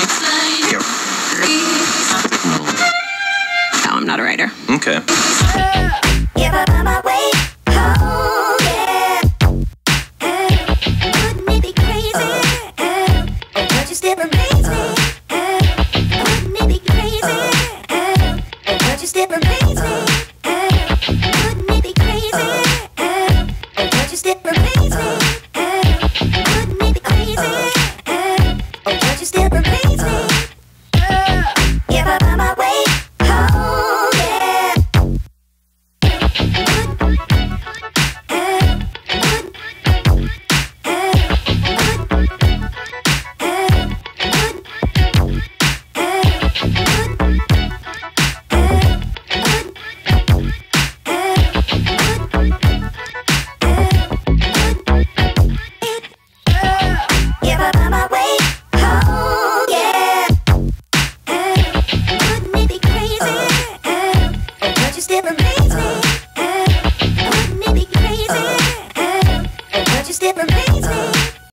Three? Here. No, I'm not a writer. Okay. Different.